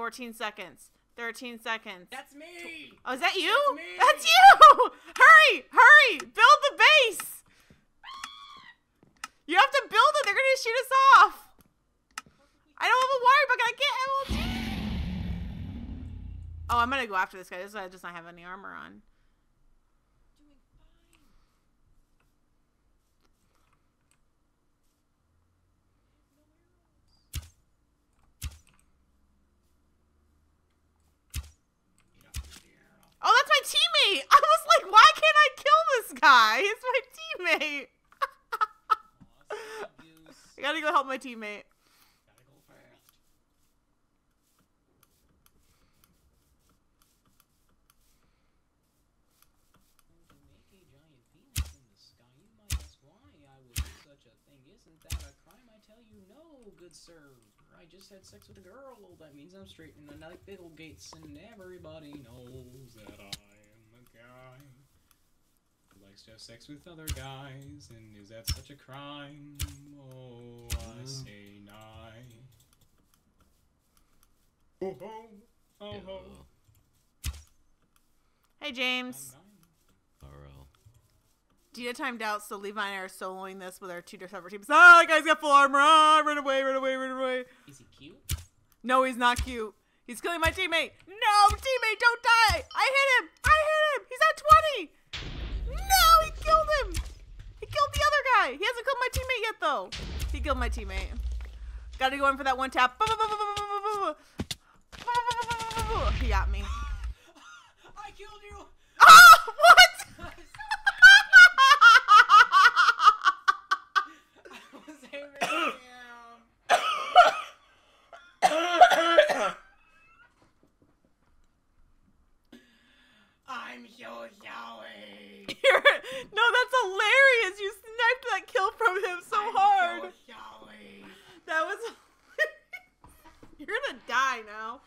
14 seconds. 13 seconds. That's me. Oh, is that you? That's you. Hurry, hurry. Build the base. You have to build it. They're going to shoot us off. I don't have a wire bucket. I can't. Oh, I'm going to go after this guy. This guy does not have any armor on. Oh, that's my teammate! I was like, why can't I kill this guy? It's my teammate! I gotta go help my teammate. Gotta go fast. Make a giant penis in the sky. You might ask why I would do such a thing. Isn't that a crime? I tell you no, good sir. I just had sex with a girl. That means I'm straight and I like big old gates, and everybody knows that I am the guy who likes to have sex with other guys. And is that such a crime? Oh, I say nigh. Oh ho, oh ho. Hey James. R.L. Dina timed out, so Levi and I are soloing this with our two separate teams. Ah, that guy's got full armor. Ah, run away, run away, run away. Is he cute? No, he's not cute. He's killing my teammate. No, teammate, don't die. I hit him. I hit him. He's at 20. No, he killed him. He killed the other guy. He hasn't killed my teammate yet, though. He killed my teammate. Gotta go in for that one tap. He got me. I killed you. Oh, what? I'm Yo-Yoey. No, that's hilarious. You sniped that kill from him so hard. Yo-Yoey. That was hilarious. You're gonna die now.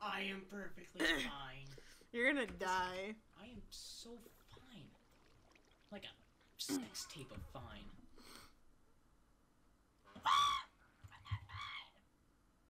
I am perfectly fine. You're gonna die. I am so fine. Like a sex tape of fine.